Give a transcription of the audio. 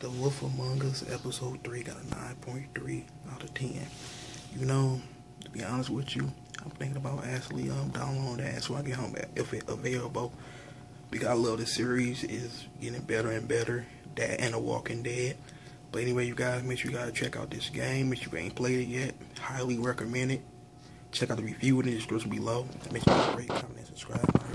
The Wolf Among Us episode 3 got a 9.3 out of 10. You know, to be honest with you, I'm thinking about actually downloading that so I get home if it's available. Because I love this series, is getting better and better. That and The Walking Dead. But anyway, you guys, make sure you guys check out this game. Make sure you ain't played it yet. Highly recommend it. Check out the review in the description below. Make sure you rate, comment, and subscribe.